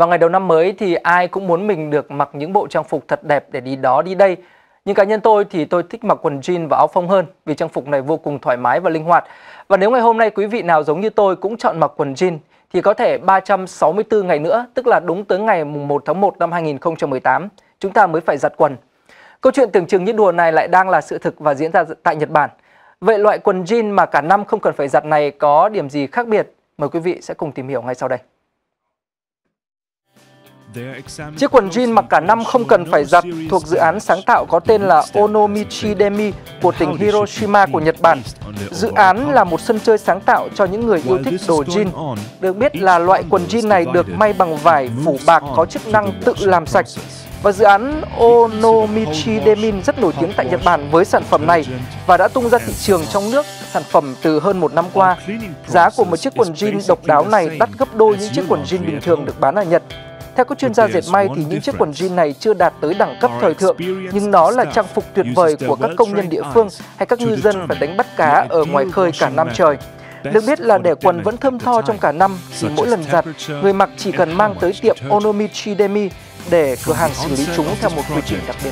Vào ngày đầu năm mới thì ai cũng muốn mình được mặc những bộ trang phục thật đẹp để đi đó đi đây. Nhưng cá nhân tôi thì tôi thích mặc quần jean và áo phông hơn vì trang phục này vô cùng thoải mái và linh hoạt. Và nếu ngày hôm nay quý vị nào giống như tôi cũng chọn mặc quần jean thì có thể 364 ngày nữa, tức là đúng tới ngày 1 tháng 1 năm 2018, chúng ta mới phải giặt quần. Câu chuyện tưởng chừng như đùa này lại đang là sự thực và diễn ra tại Nhật Bản. Vậy loại quần jean mà cả năm không cần phải giặt này có điểm gì khác biệt? Mời quý vị sẽ cùng tìm hiểu ngay sau đây. Chiếc quần jean mặc cả năm không cần phải giặt thuộc dự án sáng tạo có tên là Onomichi Denim của tỉnh Hiroshima của Nhật Bản. Dự án là một sân chơi sáng tạo cho những người yêu thích đồ jean. Được biết là loại quần jean này được may bằng vải phủ bạc có chức năng tự làm sạch. Và dự án Onomichi Denim rất nổi tiếng tại Nhật Bản với sản phẩm này và đã tung ra thị trường trong nước sản phẩm từ hơn một năm qua. Giá của một chiếc quần jean độc đáo này đắt gấp đôi những chiếc quần jean bình thường được bán ở Nhật. Theo các chuyên gia dệt may thì những chiếc quần jean này chưa đạt tới đẳng cấp thời thượng, nhưng nó là trang phục tuyệt vời của các công nhân địa phương hay các ngư dân phải đánh bắt cá ở ngoài khơi cả năm trời. Được biết là để quần vẫn thơm tho trong cả năm thì mỗi lần giặt, người mặc chỉ cần mang tới tiệm Onomichi Denim để cửa hàng xử lý chúng theo một quy trình đặc biệt.